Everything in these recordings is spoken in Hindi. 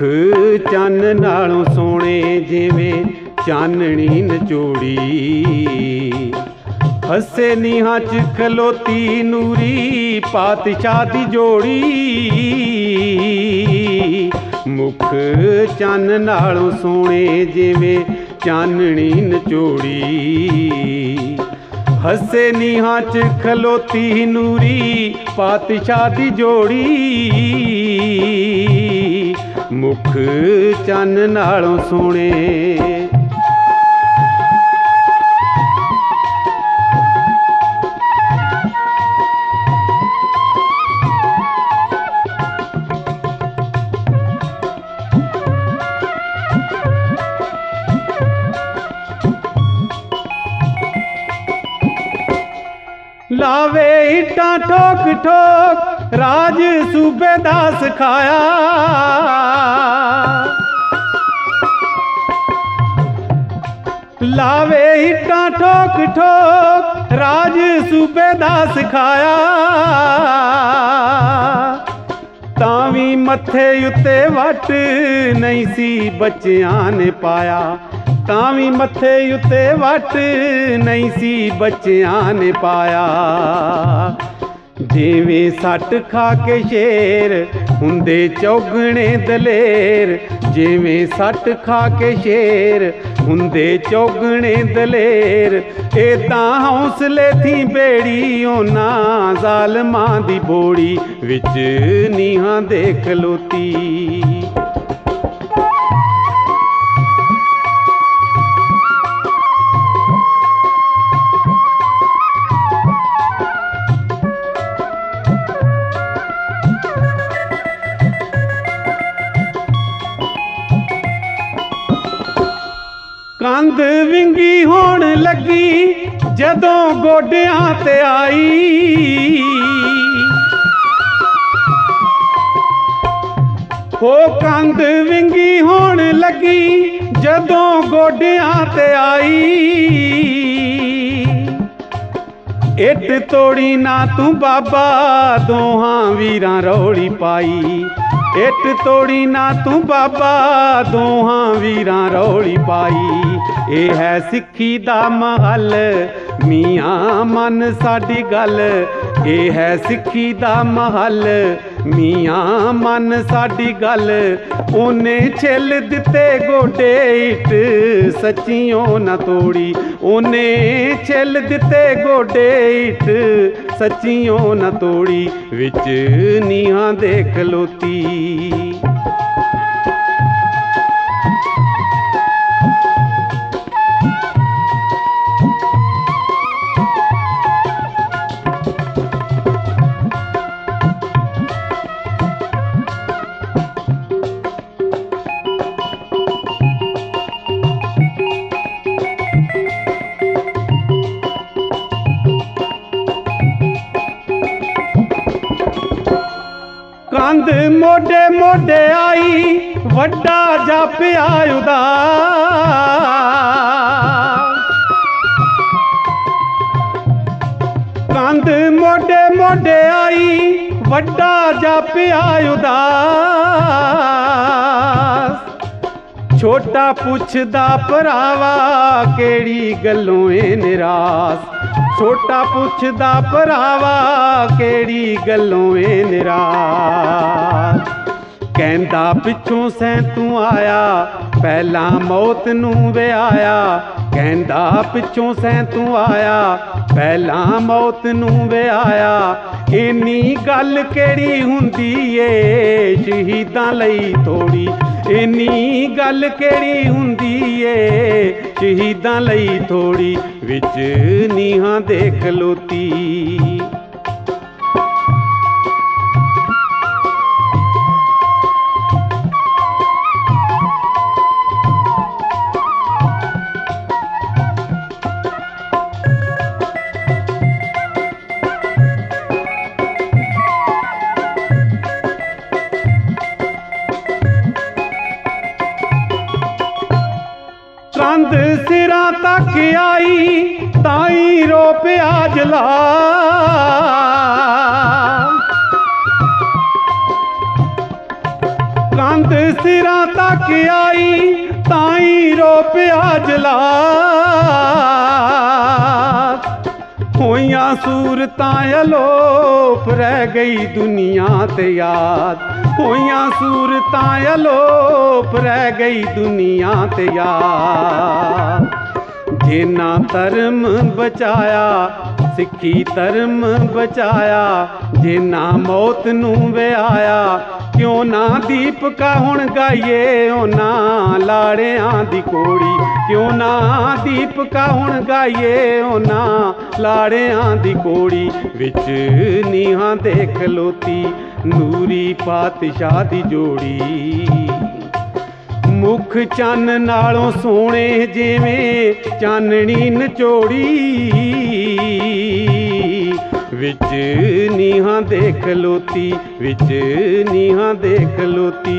मुख चन नालों सोने जिवें चाननी नचोड़ी। हसे नीहां च खलोती नूरी पातशाह दी जोड़ी। मुख चन नालों सोने जिवें चाननी नचोड़ी। हसे नीहां च खलोती नूरी पातशाह दी जोड़ी। मुख चन नालों सोने लावे इटा ठोक ठोक राज सूबे दा सखाया। लावे इटा ठोक ठोक राज सूबे दा सखाया। तावी मत्थे उत्ते वट नहीं सी बच्चियां ने पाया। तावी मत्थे उत्ते वट नहीं सी बच्चियां ने पाया। जिवें सट खा के शेर हुंदे चौगने दलेर। जिवें सट खा के शेर हुंदे चौगने दलेर। एदां हौसले थी बेड़ी ओना जालमां दी बोड़ी। विच नीहां दे खलोती कंध विंगी होण लगी जदों गोडियां ते आई। हो कंध विंगी होण लगी जदों गोडियां ते आई। इट तोड़ी ना तू बाबा दोहां वीरां रौली पाई। इट तोड़ी ना तू बाबा दोहां वीरां रौली पाई। एह है सिक्खी दा महल मियां मन साडी गल। एह है सिक्खी दा महल मियां मन साडी गल। ओने छिल दिते गोडे इट सच्चियों ना तोड़ी। ओने छिल दिते गोडे इट सच्चियों ना तोड़ी। विच नीहां दे खलोती कंध मोडे मोडे आई वड्डा जापिया उदास। कंध मोडे मोडे आई वड्डा जापिया उदास। छोटा पुछदा भरावा केड़ी गल्लों ए निराश। छोटा पुछदा भरावा केड़ी गल्लों ए निराश। कहंदा पिछों सैं तू आया पहला मौत नू वे आया। कहंदा पिछों सैं तू आया पहला मौत नू वे आया। इन्नी गल केड़ी हुंदी ए शहीदां लई थोड़ी। इन्नी गल केड़ी हुंदी ए शहीदां लई थोड़ी। विच नीहां दे खलोती कंध सिरा तक आई ताई रो पिया जला। कंध सिरा तक आई ताई रो प्याज ला होइया सूरतां अलोप रह गई दुनिया ते याद होइया सूरतां अलोप रह गई दुनिया ते याद जिन्ना धर्म बचाया सिक्खी धर्म बचाया जिन्ना मौत नू व्याया क्यों ना दीपका हुण गाइए ओना लाड़ियां दी कोड़ी क्यों ना दीपका हुण गाइए ओना लाड़ियां दी कोड़ी विच नीहां दे खलोती नूरी पातशाह दी जोड़ी मुख चन्न नालों सोने जिवें चाननी नचोड़ी विच नीहां देखलोती विच नीहां देखलोती।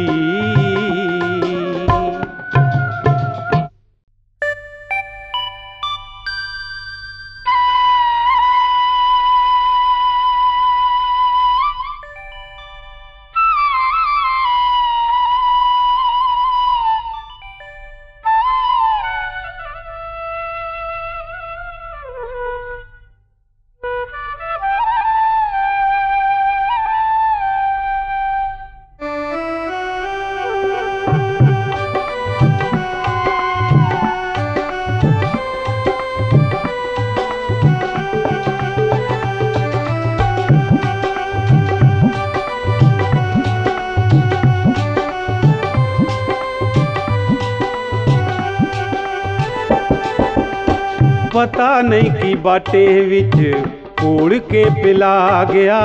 पता नहीं कि बाटे विच ओढ़ के पिला गया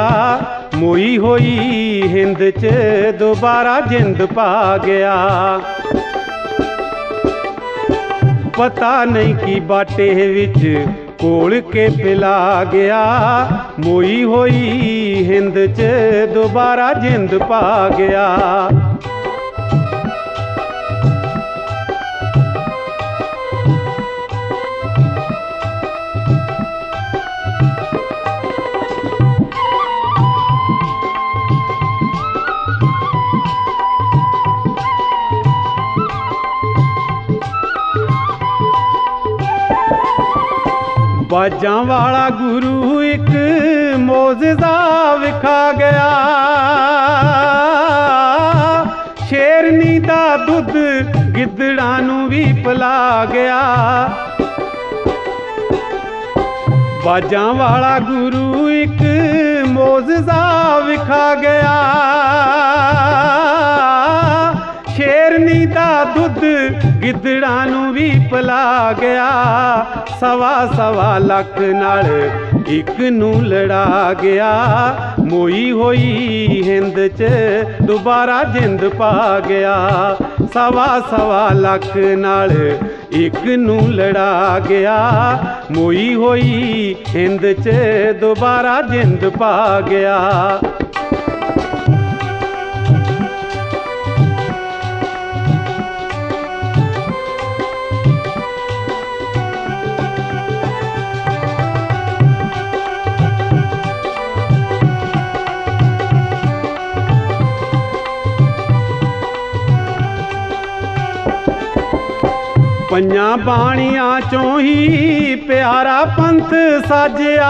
मोई होई हिंद च दोबारा जिंद पा गया पता नहीं कि बाटे विच ओढ़ के पिला गया मोई होई हिंद च दोबारा जिंद पा गया बाजां वाला गुरु एक मोज़ज़ा विखा गया शेरनी दा दुध गिद्धड़ां नूं भी पिला गया बाजां वाला गुरु एक मोज़ज़ा विखा गया शेरनी दा दुध गिद्धड़ां नूं भी पिला गया सवा सवा लख नाल इक नूं लड़ा गया मोई होई हिंद च दोबारा जिंद पा गया सवा सवा लख नाल इक नूं लड़ा गया मोई होई हिंद च दोबारा जिंद पा गया। पंजां बाणियां चों ही प्यारा पंथ साजिया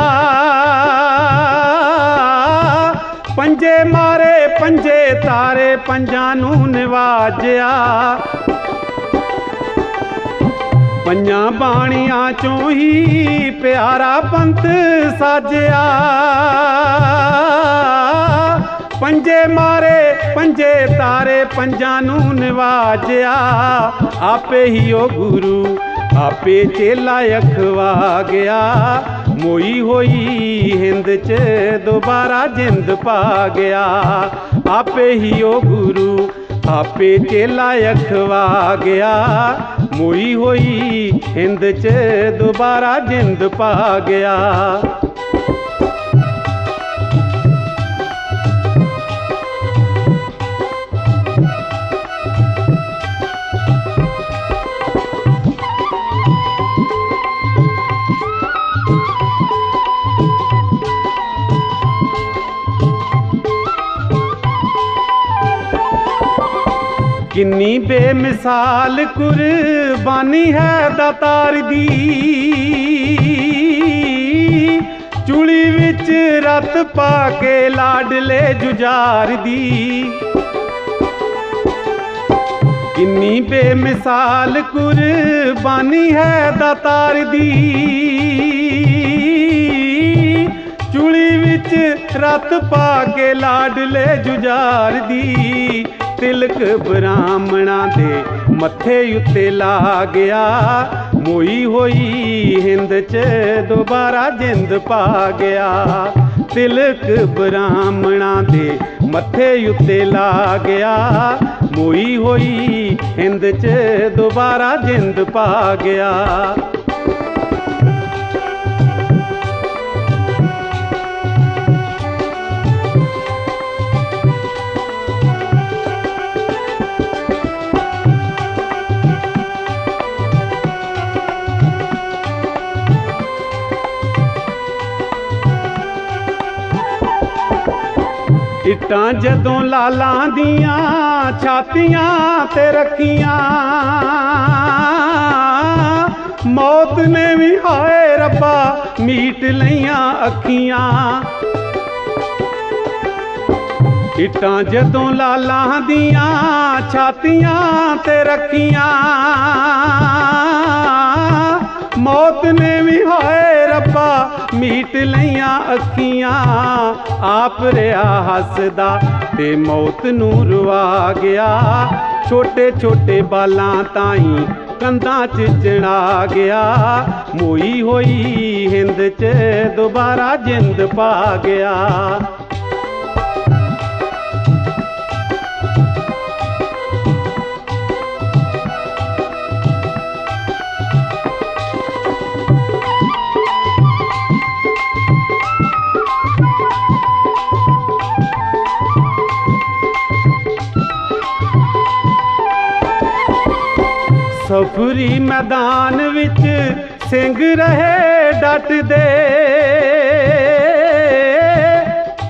पंजे मारे पंजे तारे पंजां नूं नवाजिया पंजां बाणियां चों ही प्यारा पंथ साजिया पंजे मारे पंजे तारे पंजां नूं नवाजिया आपे ही ओ गुरु आपे चेला अखवा गया मोई होई हिंद च दोबारा जिंद पा गया आपे ही ओ गुरु आपे चेला अखवा गया मोई होई हिंद च दोबारा जिंद पा गया। किन्नी बेमिसाल कुर्बानी है दातार दी, चूड़ी विच रत पाके लाडले जुजार दी। किन्नी बेमिसाल कुर्बानी है दातार दी, चूड़ी विच रत पाके लाडले जुजार दी। तिलक ब्राह्मणा दे मथे उत्ते ला गया, मोई होई हिंद च दोबारा जिंद पा गया। तिलक ब्राह्मणा दे मथे उत्ते ला गया, मोई होई हिंद च दोबारा जिंद पा गया। इट्टां जदों लालां दियां छातियां ते रखियां, मौत ने भी हाय रब्बा मीट लईयां अखियां। इट्टां जदों लालां दियां छातियां ते रखियां, मौत ने भी हाय रब्बा मीट लईयां अखियां। आप रिया हसदा ते मौत नू रुआ गया, छोटे छोटे बालां ताईं कंधां च चढ़ा गया। मोई होई हिंद च दोबारा जिंद पा गया। सफरी मैदान विच सिंह रहे डट दे,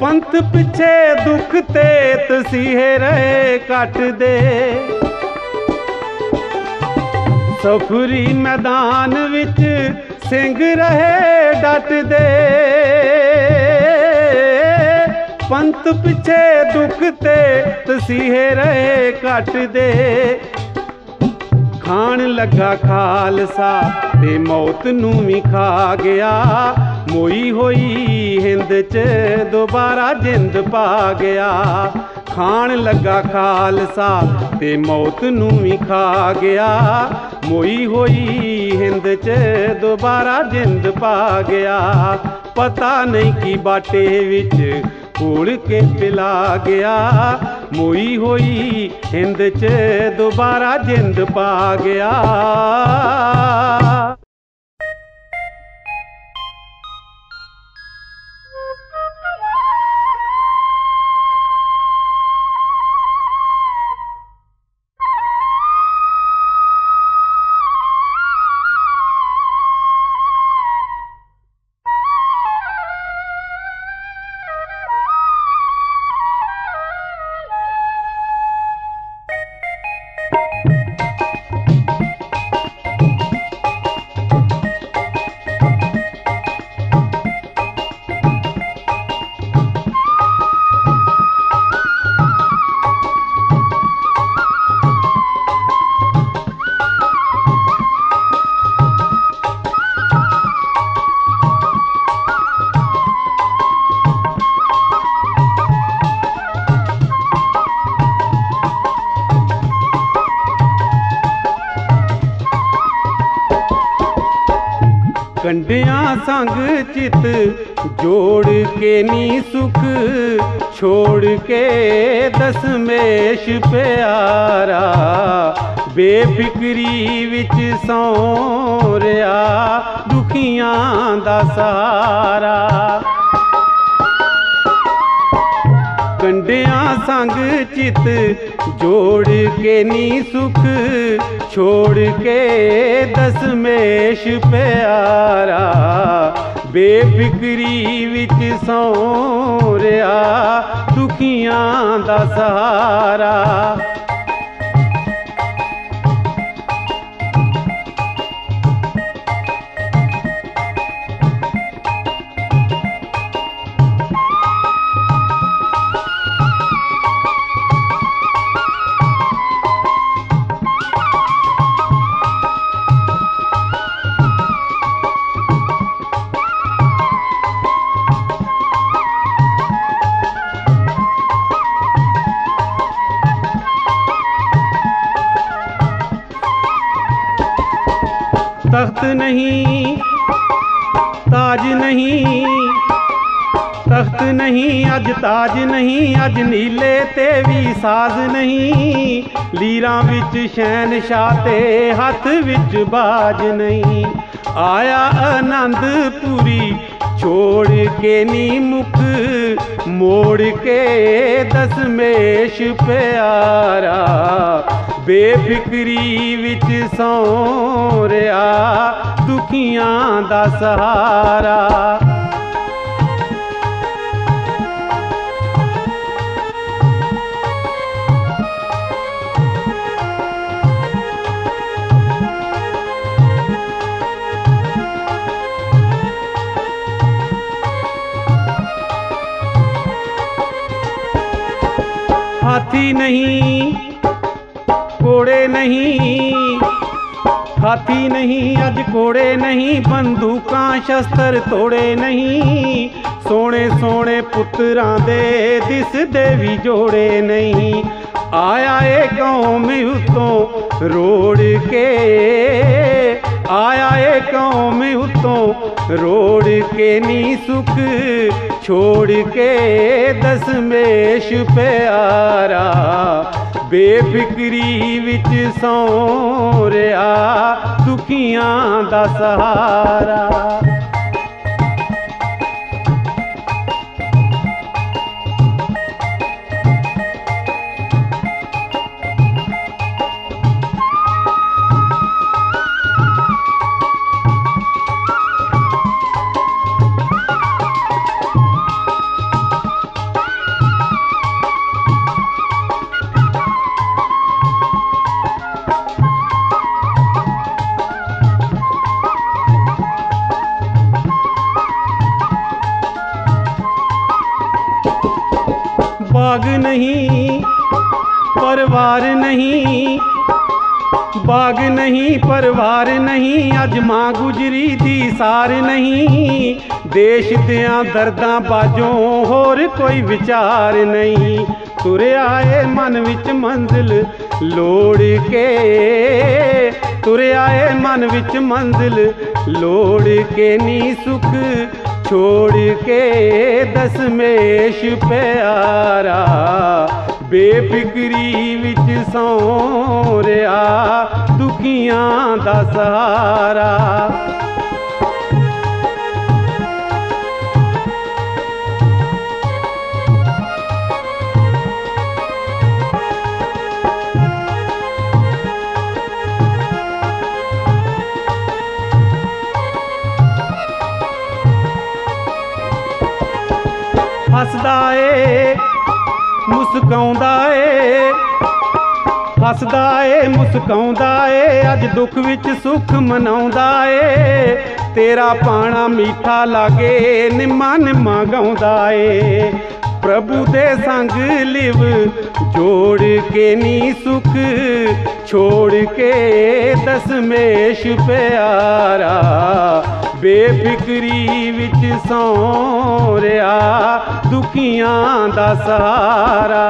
पंथ पिछे दुख ते तसीहे रहे कट दे। सफरी मैदान विच सिंह रहे डट दे, पंथ पिछे दुख ते तसीहे रहे कट दे। खान लगा खालसा ते मौत नू भी खा गया, मोई होई हिंद च दोबारा जिंद पा गया। खान लगा खालसा ते मौत नू भी खा गया, मोई होई हिंद च दोबारा जिंद पा गया। पता नहीं कि बाटे विच घोल के पिला गया, मोई होई हिंद च दोबारा जिंद पा गया। संग चित जोड़ के नी सुख छोड़ के दसमेश प्यारा, बेफिक्री विच सौं रिया दुखियां दा सहारा। कंडियां संग चित जोड़ के नी सुख छोड़ के दसमेश प्यारा, बेफिक्री विच सौं रिया दुखियां दा सहारा। नहीं, ताज नहीं, तख्त नहीं, अज ताज नहीं, अज नीले ते भी साज नहीं। लीरां विच शैन शाते हथ विच बाज नहीं। आया आनंदपुरी छोड़ के नी मुख, मोड़ के दसमेश प्यारा। बेफिक्री विच सौं रिया दुखियां दा सहारा। हाथी नहीं, कोड़े नहीं, हाथी नहीं, अज कोड़े नहीं, बंदूकां शस्त्र तोड़े नहीं। सोने सोने पुत्रां दे दिस देवी जोड़े नहीं। आया ए कौम उतों रोड़ के, आया ए कौम उतों रोड़ के नी सुख, छोड़ के दसमेश प्यारा। बेफिक्री विच सौं रिया दुखियां दा सहारा। बाग नहीं, परिवार नहीं, बाग नहीं, परिवार नहीं, अज मां गुजरी दी सार नहीं। देश दियां दर्दां बाजों होर कोई विचार नहीं। तुरया ए मन विच मंजिल लोड़ के, तुरया ए मन विच मंजिल लोड़ के नी सुख, छोड़ के दसमेश प्यारा। बेफिक्री विच सौं रिया दुखियां दा सहारा। हसदा ए मुस्काउंदा ए, हसदा ए मुस्काउंदा ए, अज दुख विच सुख मनाउंदा ए। तेरा पाना मीठा लागे निम्मा निम्मा गाउंदा ए। प्रभु दे संग लिव जोड़ के नी सुख, छोड़ के दसमेश प्यारा। बेफिक्री विच सौं रिया दुखियां दा सहारा।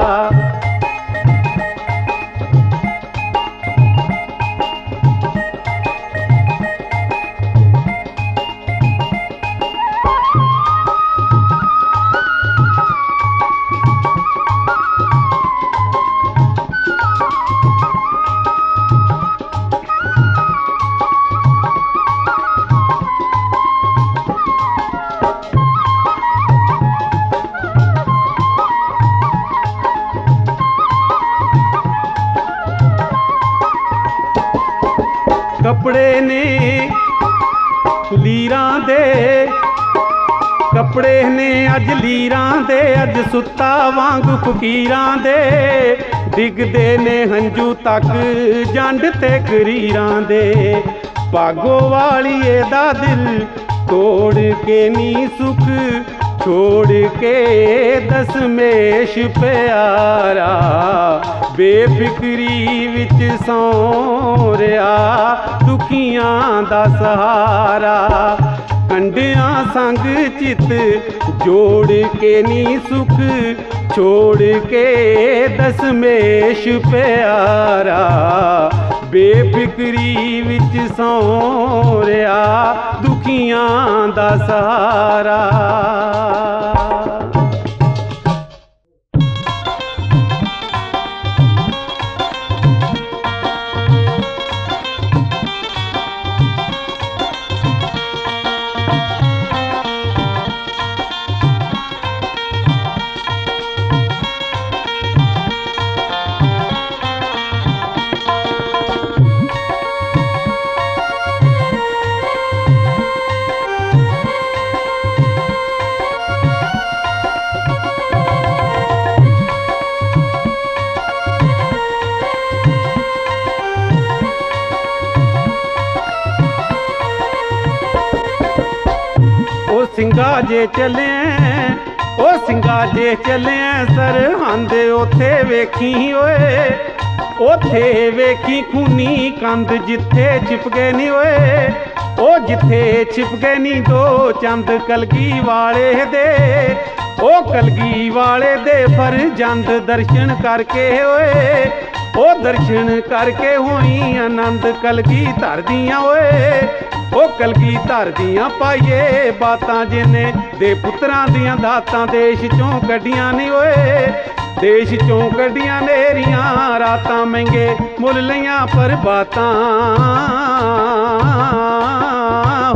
कपड़े ने लीरां दे, कपड़े ने अज लीरां दे, अज सुत्ता वांग फकीरां दे। डिगदे ने हंजू तक जंड ते करीरां दे। भागोवालिए दा दिल तोड़ के नी सुख, छोड़ के दसमेश प्यारा। बेफिक्री विच सौं रिया दुखियां दा सहारा। कंडियां संग चित जोड़ के नी सुख, छोड़ के दसमेश प्यारा। बेफिक्री विच सौं रिया दुखियां दा सहारा। ओ सिंगा जे चले सरहंद ओथे वेखी ओए, ओथे वेखी खूनी कंध जिथे छिपके नी ओए, ओ जिथे छिपके नी दो चंद कलगी वाले दे, ओ कलगी वाले दे फरजंद दर्शन करके ओए, ओ दर्शन करके होई आनंद कलगी धर दियां ओए, ओ कलगी धर दियां पाइए बातां जिने दे पुत्रां दियां दातां देश चों कड्डियां नी ओए, देश चों कड्डियां नेरियां रातां महंगे मुल लईयां पर बातां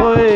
होए।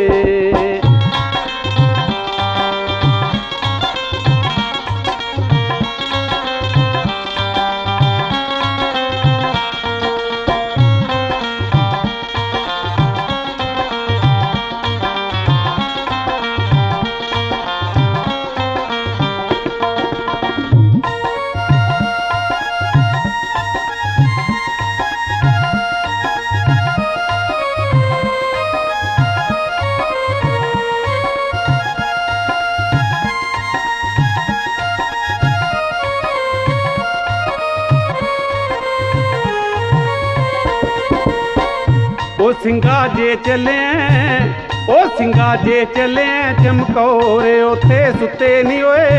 ओ सिंगा जे चले चमकौर ओथे सुते नी ओए,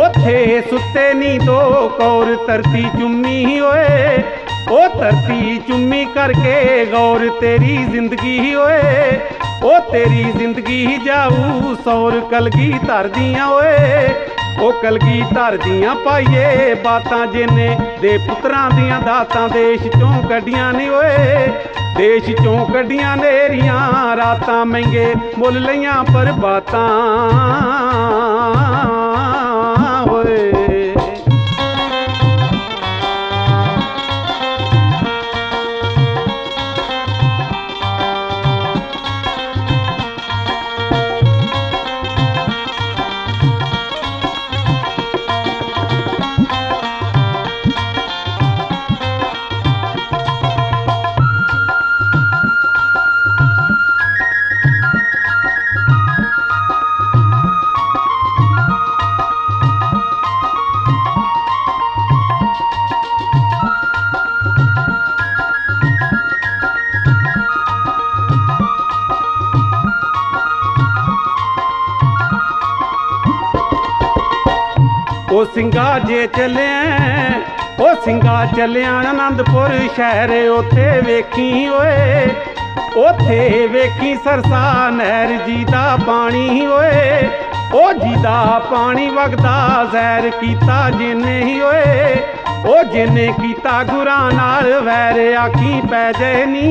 ओथे सुते नी दो कौर धरती चुम्मी ओए, ओ धरती चुम्मी करके गौर तेरी जिंदगी ओए, ओ तेरी जिंदगी जाऊ सौर कलगी धर दियां ओए, ओ कलगी धर दियां पाइए बातां जिने दे पुत्रां दियां दातां देश चों कड्डियां नी ओए, देश चों कड्डियां नेरियां रातां महंगे मुल लईयां पर बातां होए। ओ सिंगा चलिया आनंदपुर शहर ओथे वेखी ओए, ओथे वेखी सरसा नहर जी दा पानी ओए, ओ जी दा पानी वगदा जहर कीता जिने ही ओए, ओ जिने कीता गुरां नाल वैर आखी पै जाए नी,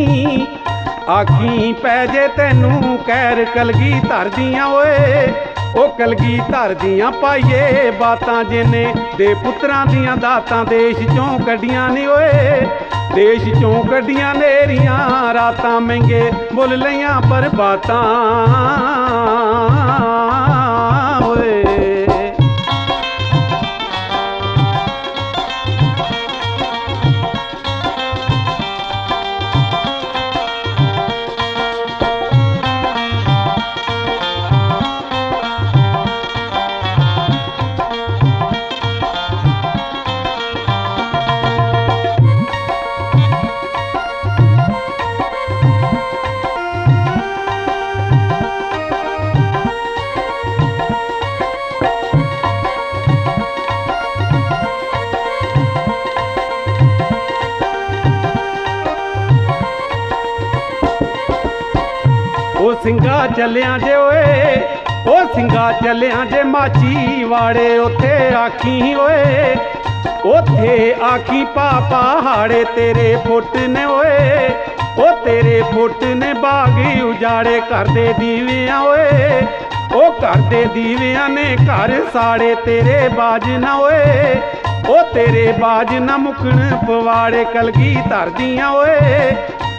आखी पै जे तैनू कैर कलगी धर दियां ओए, ओ कलगी धर दियां पाइए बातां जिने दे पुत्रां दियां दातां देश चों कड्डियां नी ओए, देश चों कड्डियां नेरियां रातां महंगे मुल लईयां पर बातां होए। चलिया जे ओए ओ सिंगा चलिया जे माची वाड़े उते आखी ओए उथे आखी पापा हाड़े तेरे फुट ने ओए ओ तेरे फुट ने बागी उजाड़े कर दे दीविया ओए ओ कर दे दीविया ने घर साड़े तेरे बाज ना ओए ओ तेरे बाज ना मुकण पवाड़े कलगी धर दिया ओए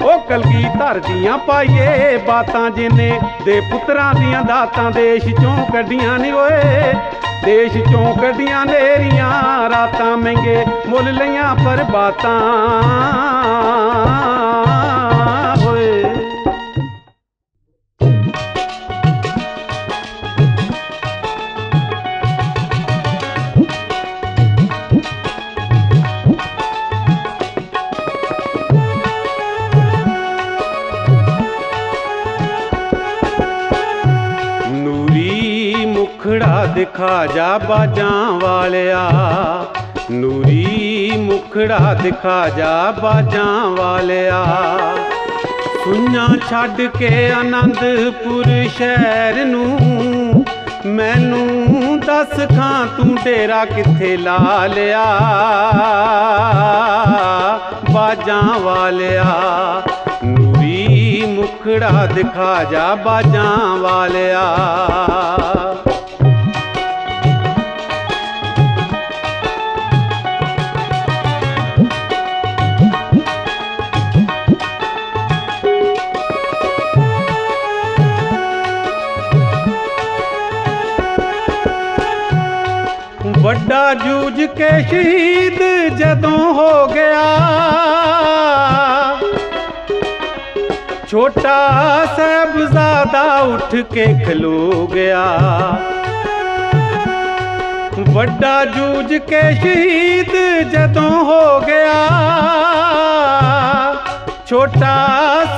ओ कलगी धर दिया पाइए बातां जिने दे पुत्रां दियां दातां देश चों कड्डियां नी ओए देश चों कड्डियां नेरियां रातां महंगे मुल लईयां पर बातां दिखा जा बाजा वालिया नूरी मुखड़ा दिखा जा बाजा वालिया सुइया छड़ के आनंदपुर शहर नूं मैनू दस खां तू डेरा किथे ला लिया बाजा वालिया नूरी मुखड़ा दिखा जा बाजा वालिया बड़ा जूझ के शहीद जदों हो गया छोटा साहबजादा उठ के खलो गया बड़ा जूझ के शहीद जदों हो गया छोटा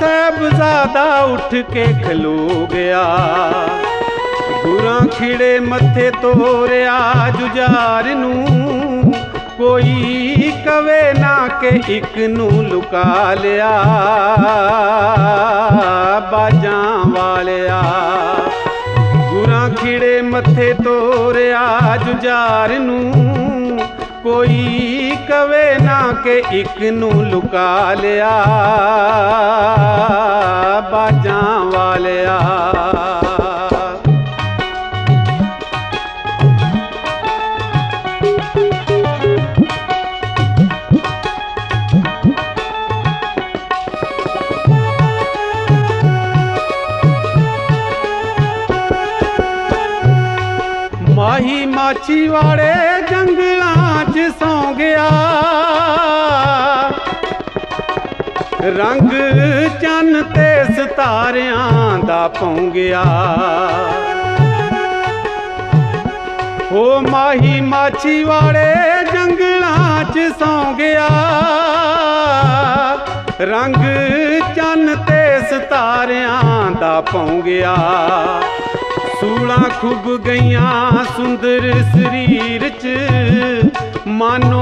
साहबजादा उठ के खलो गया गुरां खिड़े मथे तोरिया जुजार नूं कोई कवे ना के इक नूं लुका लिया बाजां वालिया गुरां खिड़े मथे तोरिया जुजार नूं कोई कवे ना के इक नूं लुका लिया बाजां वालिया माही माची वाले जंगलां च सौ गया रंग चन्न ते सितारियां दा पौं गया हो माही माची वाले जंगलां च सौ गया रंग चन्न ते सितारियां दा पौं गया सूला खुब गईया सुंदर शरीर च मानो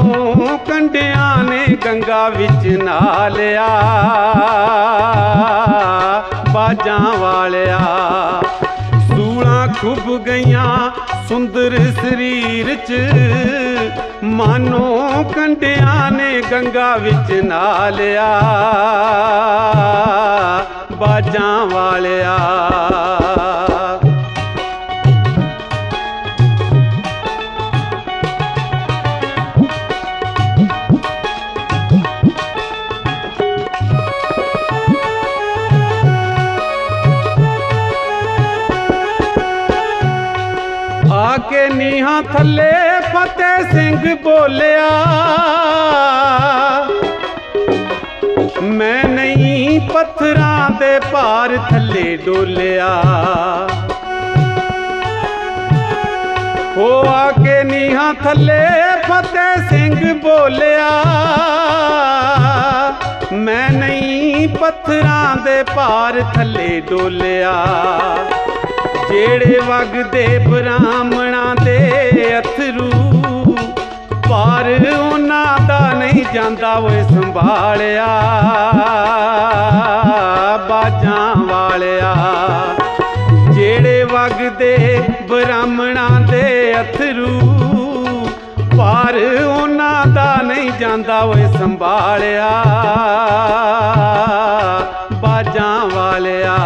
कंडिया ने गंगा विच ना लिया बाजा वालिया सूला खुब गईया सुंदर शरीर च मानो कंडिया ने गंगा विच ना लिया बाजा वालिया आके नीहा थले फतेह सिंह बोलिया मैं नहीं पत्थरां दे पार थले डोलिया हो आके नीहा थले फतेह सिंह बोलिया मैं नहीं पत्थरां दे पार थले डोलिया जेड़े वगदे ब्राह्मणा दे अथरू पार उन्हां दा नहीं जांदा ओए संभालिया बाजां वालिया दे ब्राह्मणा दे अथरू पार ओना दा नहीं जांदा ओए संभालिया बाजां वालिया।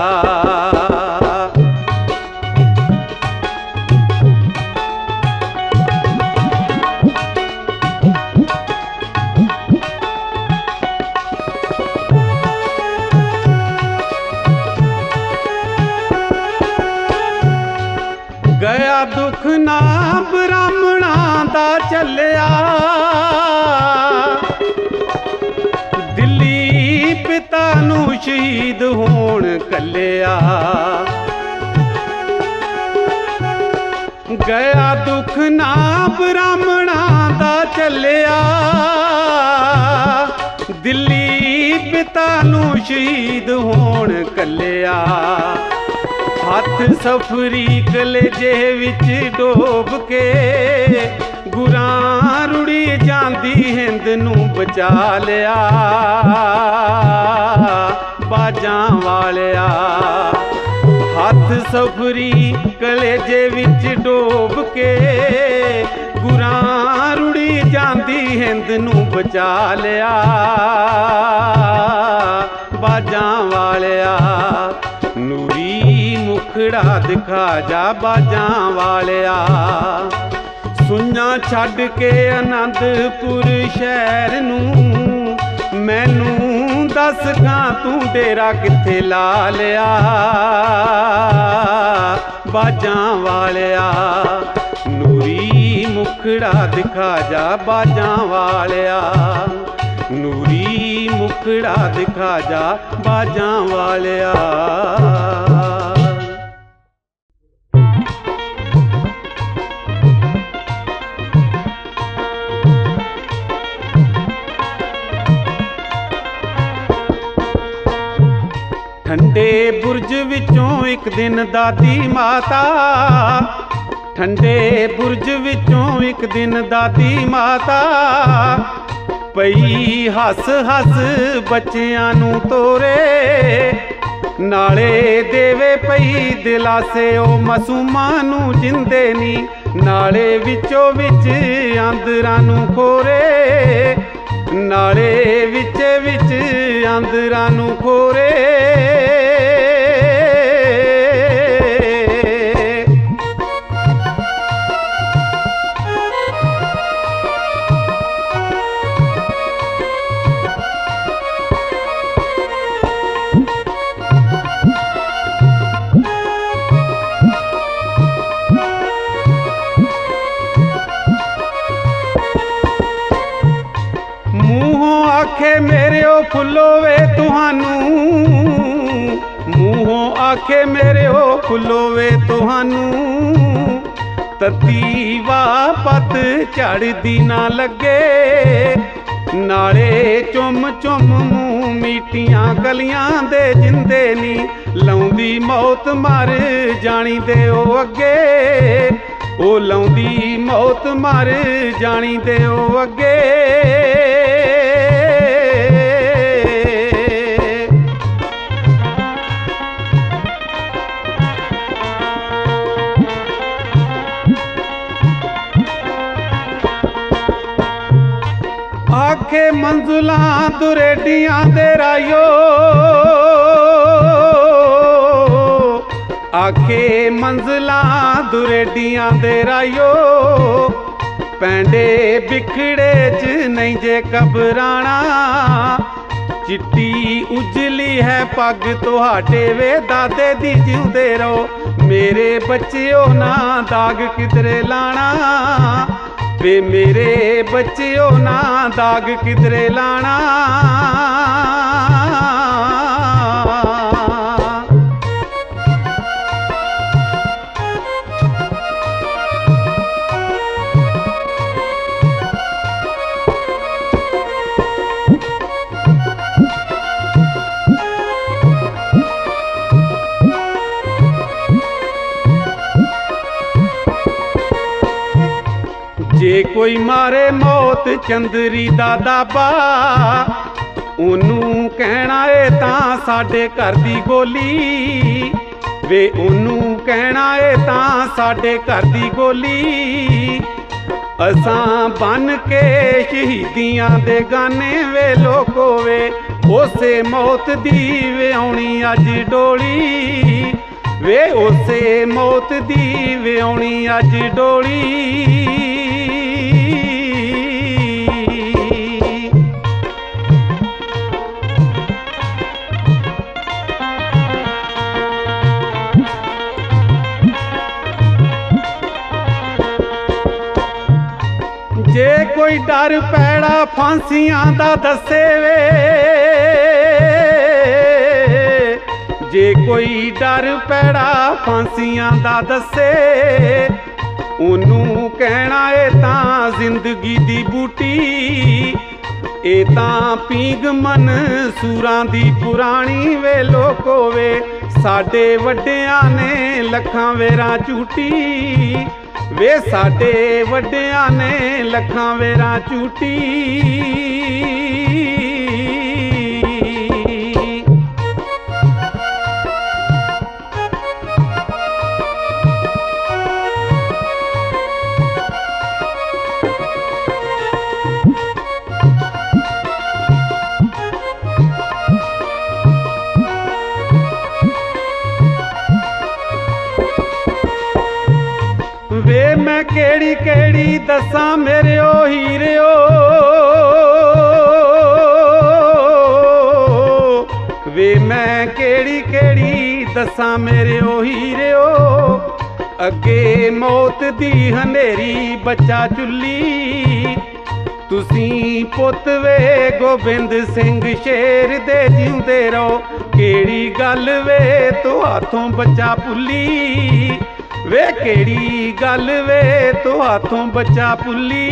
दिल्ली पिता नू शहीद होण कलिया गया दुख ना ब्राह्मणा दा चलिया दिल्ली पिता नू शहीद होण कलिया। हथ सफरी कलेजे विच डोब के गुरां रुड़ी जांदी हिंद नू बचा लिया बाजां वालिया। हथ सफरी कलेजे विच डोब के गुरां रुड़ी जांदी हिंद नू बचा लिया बाजां वालिया। नूरी मुखड़ा दिखा जा बाजां वालिया सुन्ना छड़ के आनंदपुर शहर नू मैनू दस गां तू डेरा किथे ला लिया बाजां वालिया। नूरी मुखड़ा दिखा जा बाजां वालिया नूरी मुखड़ा दिखा जा बाजां वालिया। ठंडे बुरज विचों एक दिन दादी माता ठंडे बुरज विचों एक दिन दादी माता पई हस हस बच्चियां नू तोरे नाले देवे पई दिलासे ओ मासूमां नू जिंदे नी नाले विचों विच आंदरां नू खोरे नाले विच विच आंदरां नू खोरे। फुलो वे तुहानू मुँहों आखे मेरे ओ फुलो वे तुहानू तती वापत चढ़दी ना लगे नाले चुम चुम मुँह मीटियां गलियां दे जिंदे नी लौंदी मौत मार जानी दे ओ अगे ओ लौंदी मौत मार जानी दे ओ अगे। आखे मंजुला दुरेडियां दे रायो आखे मंजुला दुरेडियां दे रायो पैंडे बिखड़े च नहीं जे घबराणा चिट्टी उजली है पग तुहाडे वे दादे दी जिंदे रहो मेरे बच्चियों ना दाग किधरे लाना वे मेरे बच्चियों ना दाग किधरे लाना। जे कोई मारे मौत चंदरी दा दाबा ओनू कहना है तां साडे घर दी गोली वे उनू कहना है तां साडे घर दी गोली, असां बन के शहीदियां दे गाने वे लोको वे उसे मौत दी वे आउणी अज डोली, वे उसे मौत दी वे आउणी अज डोली। जे कोई डर पैड़ा फांसियां दा दसे वे, जे कोई डर पैड़ा फांसियां दा दसे, उन्हूं कहना है तां जिंदगी दी बूटी, ए तां पींग मन सूरां दी पुरानी वे लोको वे, साडे वड्डियां ने लखां वेरां झूटी, वे साडे वड्डियां ने लखां वेरां झूटी। वे मैं केड़ी केड़ी दसा मेरे ओ हीरे ओ, वे मैं केड़ी केड़ी दसा मेरे ओ हीरे ओ, अगे मौत दी हनेरी बचा चुली, तुसी पुत वे गोबिंद सिंह शेर दे जींदे रहो, केड़ी गल वे तो हाथों बचा पुली, वे केड़ी गल वे तो हाथों बचा पुली।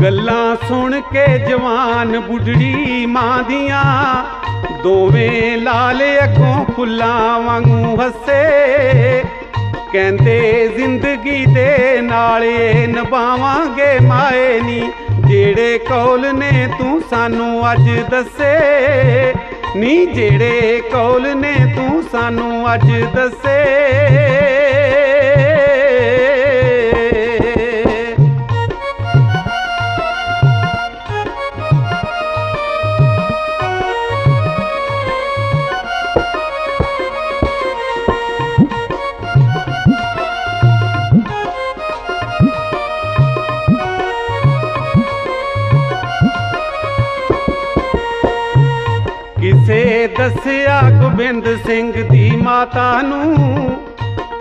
गल्लां सुन के जवान बुढ़ड़ी मां दियां दोवें लाल अगों फुल्लां वांगू हसे, कहंदे जिंदगी दे नाले नभावांगे माए नी, जेड़े कौल ने तू सानू अज दसे नी, जेड़े कौल ने तू सानू अज दसे। किसे दस्या गोबिंद सिंह दी माता नू,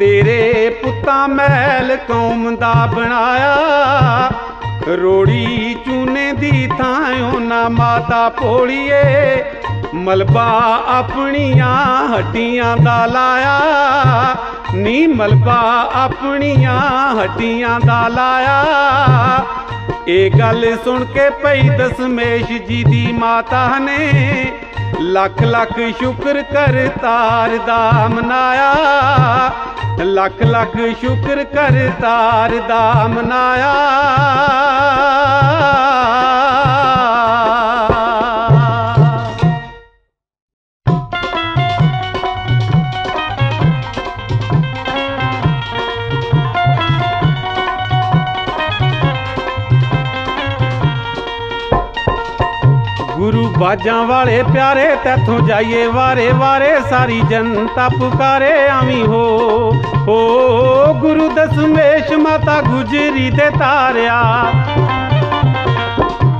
तेरे पुत्ता महल कौम दा बनाया, रोड़ी चूने दी थां ना माता पोड़िए, मलबा अपनियां हड्डियां दा लाया नी, मलबा अपनियां हड्डियां दा लाया। एह गल सुन के पई दशमेश जी दी माता ने, लख लख शुक्र कर तार दा मनाया, लख लख शुक्र कर तार दा मनाया। गुरु बाजा वाले प्यारे तैथों जाइए वारे वारे, सारी जनता पुकारे आवी हो। गुरु दशमेश माता गुजरी ते तारिया,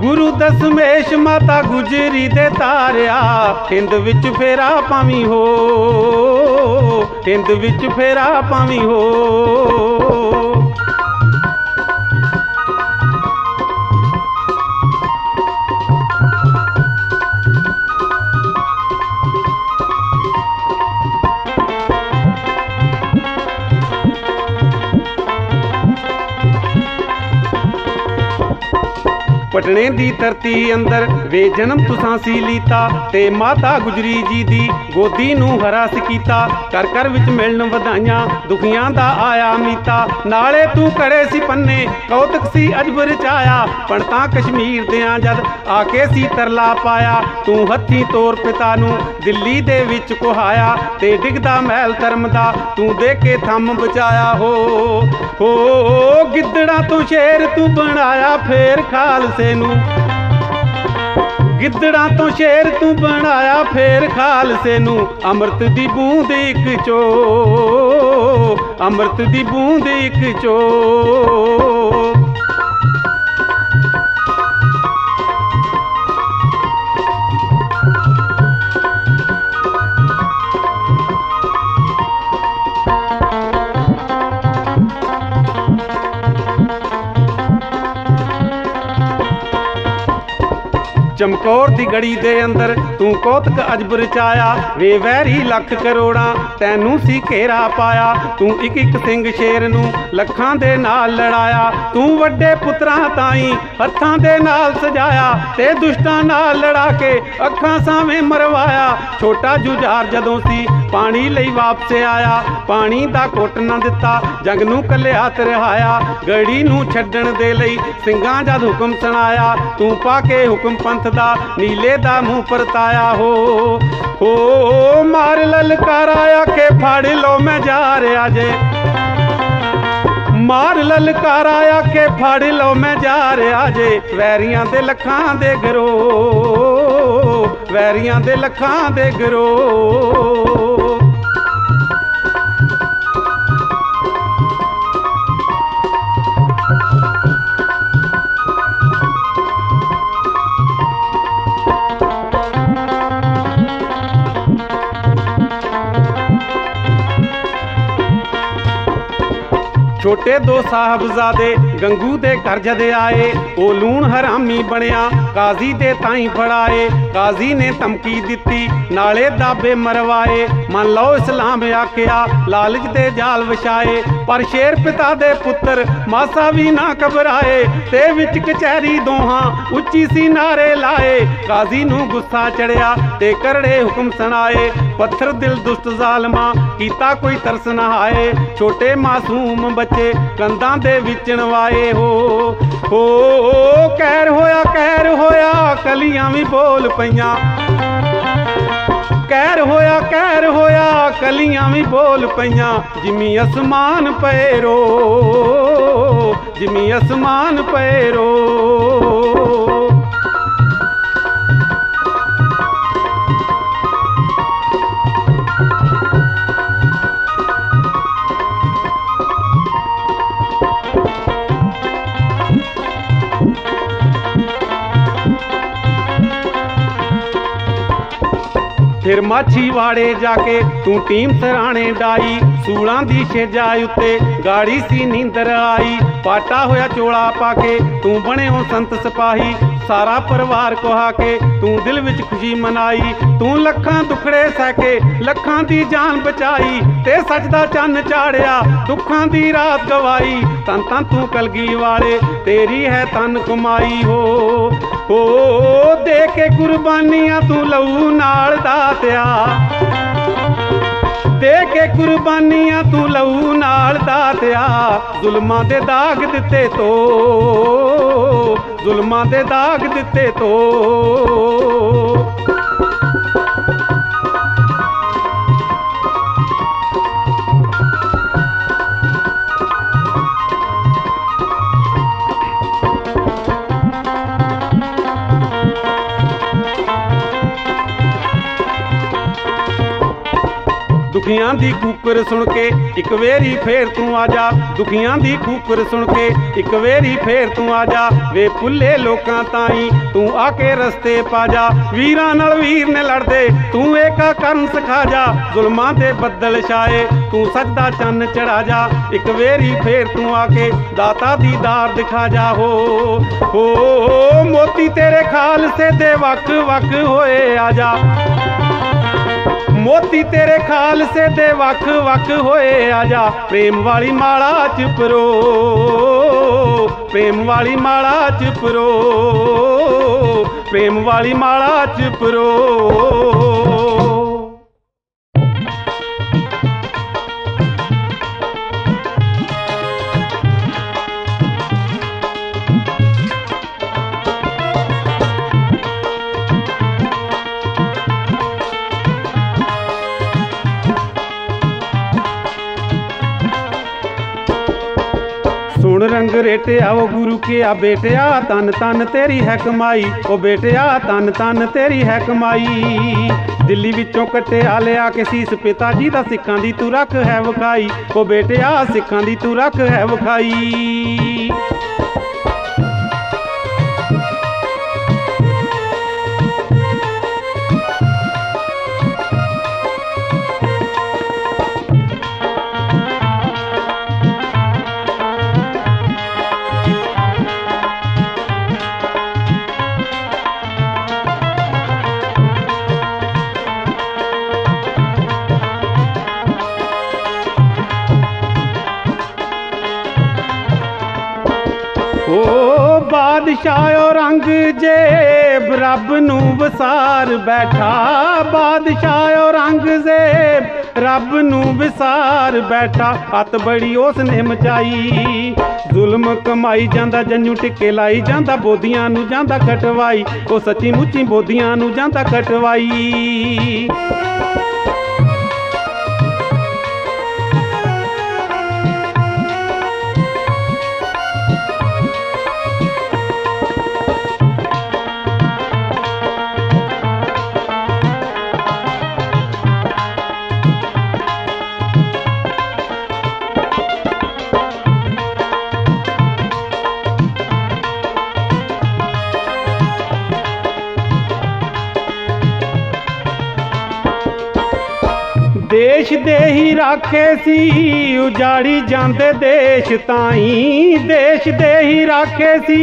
गुरु दशमेश माता गुजरी ते तारिया, पिंड विच फेरा पावी हो, पिंड विच फेरा पावी हो। पटने दी धरती अंदर वे जन्म तुसां सी लीता, ते माता गुजरी जी दी गोदी नू हरास कीता, कर कर विच मिलन वधाइयां, दुखियां दा आया मीता। नाले तू कड़े सी पन्ने, कौतक सी अजब रचाया, पण तां कश्मीर देआं जद आके सी तरला पाया। तू हत्थी तोर पिता नू दिल्ली दे विच कुहाया, ते डिगदा महल धर्म दा तू दे के थम बचाया। हो गिद्दड़ा तू शेर तू बनाया फेर खालसे नू, गिद्दड़ा तो शेर तू बनाया फेर खालसे नू। अमृत दी बूंद इक चो, अमृत दी बूंद इक चो। चमकौर दी गड़ी दे अंदर तू कौतक अजब रचाया, वे वैरी लख करोड़ा तैनू सी घेरा पाया। तू इक इक सिंह शेर नू लखां दे नाल लड़ाया, तू वड्डे पुत्रां ताईं हत्थां दे नाल सजाया, ते दुष्टां नाल लड़ा के अखां सावे मरवाया। छोटा जुझार जदों सी पानी लई वापस आया, पानी दा घुट ना दित्ता जग नू कल्लिया तरहाया। गड़ी नू छड्डण दे लई सिंघां जद हुक्म सुनाया, तू पाके हुक्म पंथ दा नीले दा मुंह परताया। हो मार ललकाराया के फाड़ लो मैं जा रहा जे, मार ललकाराया के फाड़ लो मैं जा रहा जे। वैरियां दे लखां दे गरो, वैरियां दे लखां दे गरो। छोटे दो साहबजादे गंगू दे घर जदे आए, ओ लूण हरामी बनिया काजी दे ताई फड़ाए। काजी ने धमकी दिती नाले दाबे मरवाए, मन लो इस्लाम आख्या लालच दे जाल विछाए। पर शेर पिता दे पुत्र मासा भी ना घबराए, ते विच कचहरी दोहां उच्ची सी नारे लाए। काजी नू गुस्सा चढ़िया ते करड़े हुक्म सुनाए, पत्थर दिल दुष्ट जालमा कीता कोई तरस नहाए। छोटे मासूम बच्चे कंधां दे विच नवाए। हो कैर होया कलियां भी बोल पईयां, कैर होया कलियां भी बोल पईयां। जिमी आसमान पैरो, जिमी आसमान पैरो। फिर माछीवाड़े जाके तू टीम सराणे डाई, सूलां दी शेजा उत्ते गाड़ी सी नींदर आई। पाटा होया चोला पाके तू बने हो संत सिपाही, सारा परिवार कोहा के तू दिल विच खुशी मनाई। तू लखां दुखड़े सैके लखां दी जान बचाई, ते सच दा चन्न चाड़िया दुखां दी रात गवाई। तन तन तू कलगी वाले तेरी है तन कमाई। हो दे के कुर्बानियां तू लऊ नाल दातिया, दे के कुर्बानियां तू लऊ नाल दातिया। जुल्मां दे दाग दिते तो, जुल्मां दे दाग दिते तो। दुखियां दी कूकर सुन के इक वेरी फेर तू आजा, दुखियां दी कूकर सुन के इक वेरी फेर तू आजा। वे पुल्ले लोकां ताई तू आके रस्ते पाजा, वीरां नाल वीर ने लड़दे तू एका करन सिखा जा। जुल्मां दे बदल छाए तू सच दा चन्न चढ़ा जा, इक वेरी फेर तू आके दाता दीदार दिखा जा। हो मोती तेरे खालसे दे वक वक होए आजा, मोती तेरे खालसे दे वक वक होए आजा। प्रेम वाली माला च परो, प्रेम वाली माला च परो, प्रेम वाली माला च परो। रंग रेटिया वो गुरु के आ बेटिया तन तन तेरी है कमाई, ओ बेटिया तन तन तेरी है कमाई। दिल्ली विचों कटिया लिया के शीस पिता जी दा सिखां दी तू रख है विखाई, ओ बेटिया सिखां दी तू रख है विखाई। बादशाहो रंग जेब रब नू विसार बैठा, बादशाहो रंग जेब रब नू विसार बैठा। अत बड़ी उसने मचाई जुल्म कमाई जांदा जन्नू टिके लाई जांदा बोधियां नू जांदा कटवाई, ओ सच्ची मुच्ची बोधियां नू जांदा कटवाई। देश दे ही राखे सी उजाड़ी जांदे देश ताई, देश दे ही राखे सी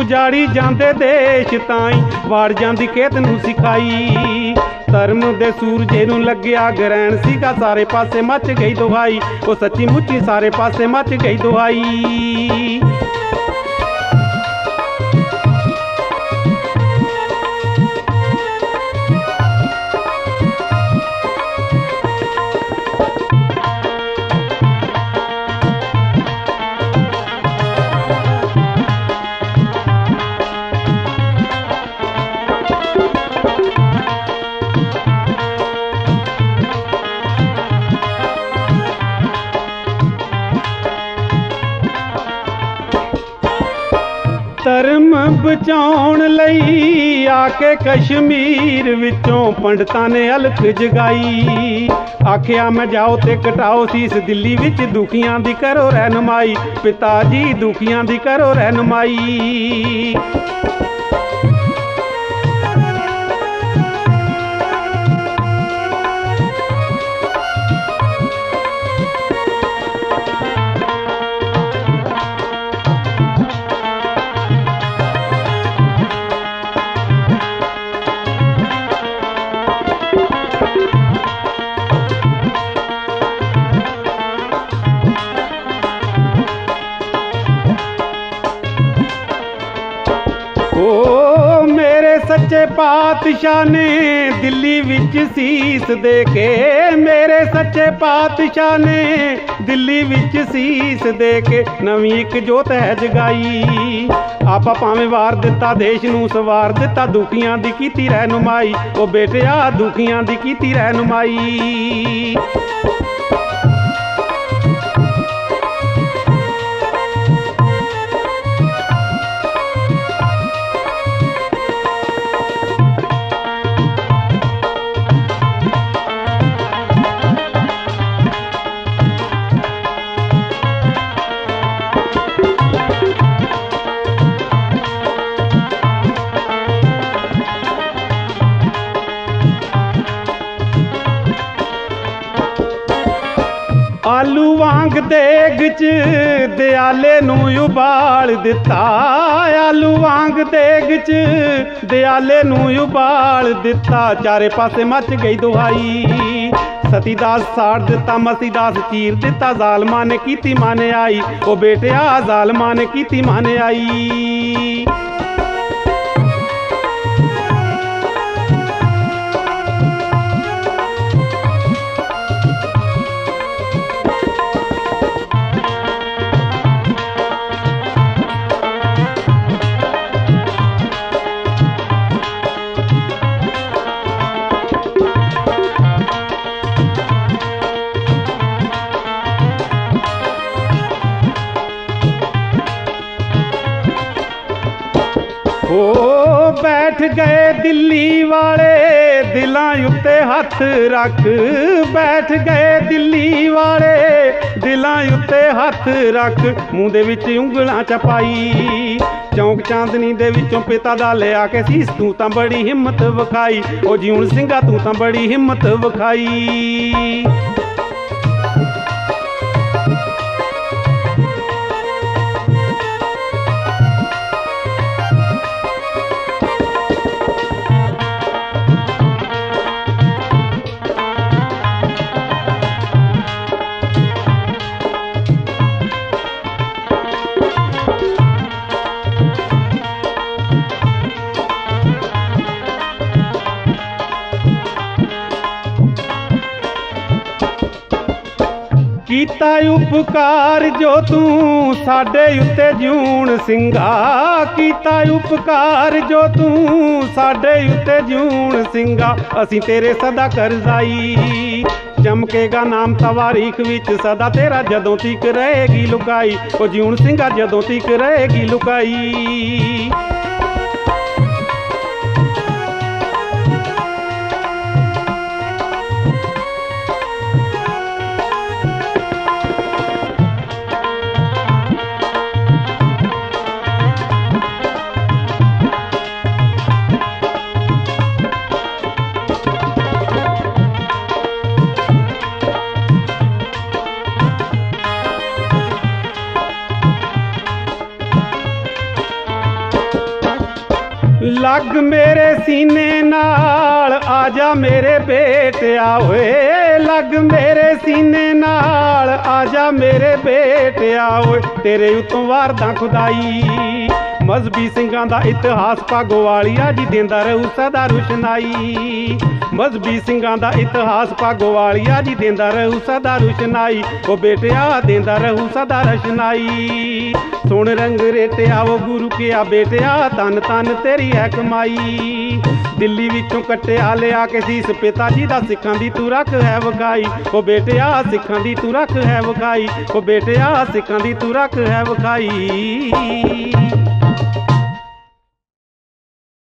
उजाड़ी जांदे देश ताई। वाड़ जांदी खेत नू सिखाई धर्म दे सूरजे नू लग्या ग्रहण सीगा सारे पासे मच गई दुहाई, ओ सच्ची मुच्ची सारे पासे मच गई दुहाई। धर्म बचाउण लई आके कश्मीर विचों पंडितां ने अलख जगाई, आखिया मैं जाओ ते कटाओ शीस दिल्ली विच दुखियां दी करो रहनुमाई, पिता जी दुखियां दी करो रहनुमाई। सच्चे पातशाह ने दिल्ली विच सीस दे के, मेरे सच्चे पातशाह ने दिल्ली विच सीस दे के नवी एक जोत है जगाई। आपा भावें वार दिता देश नू सवार दिता दुखियां दी कीती रहनुमाई, ओ बेटिया दुखियां दी कीती रहनुमाई। आलू वांग देग च दयाले नू उबाल दिता, आलू वांग देग च दयाले नू उबाल दिता। चारे पासे मच गई दुहाई सतीदास साड़ दिता मसीदास चीर दिता, जालमा ने कीती माने आई, ओ बेटिया जालमा ने कीती माने आई। हो बैठ गए दिल्ली वाले दिलां उत्ते हथ रख, बैठ गए दिल्ली वाले दिलां उत्ते हथ रख। मूंह दे विच उंगलां चपाई चौंक चांदनी दे विचों पिता दा ले आके सीस, तू तां बड़ी हिम्मत विखाई ओ जीउण सिंघा, तू तां बड़ी हिम्मत विखाई। कीता उपकार जो तू साडे उत्ते जीउण सिंघा, कीता उपकार जो तू साडे उत्ते जीउण सिंघा। असीं तेरे सदा करजाई चमकेगा नाम तवारीख विच सदा तेरा, जदों तीक रहेगी लुकाई ओ जीउण सिंघा, जदों तीक रहेगी लुकाई। लग मेरे सीने नाल आजा मेरे बेटिया होए, लग मेरे सीने नाल आजा मेरे बेटिया होए। तेरे उत्तों वारदा खुदाई मजहबी सिंघां दा इतिहास भागोवालिया जी देंदा रहू सदा रुशनाई, मजहबी सिंघां दा इतिहास भागोवालिया जी देंदा रहू सदा रुशनाई। ओ बेटिया देंदा रहू सदा रुशनाई। सोन रंग रेटिया वो गुरु किया बेटिया, तन तन तेरी है कमाई। दिल्ली विचों कट्टिया लिया के सीस, पिता जी दा सिखां दी तू रख है वखाई। ओ बेटिया सिखां दी तू रख है वखाई, ओ बेटिया सिखां दी तू रख है वखाई।